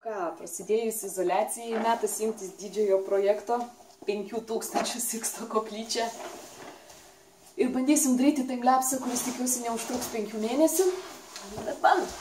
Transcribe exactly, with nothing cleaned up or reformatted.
Ką, prasidėjus izolacijai, metas imtis didžiojo projekto, penkių tūkstančių Siksto koplyčia. Ir bandysim daryti timelapsą, kuris tikiuosi neužtruks penkių mėnesių. Bet bandom.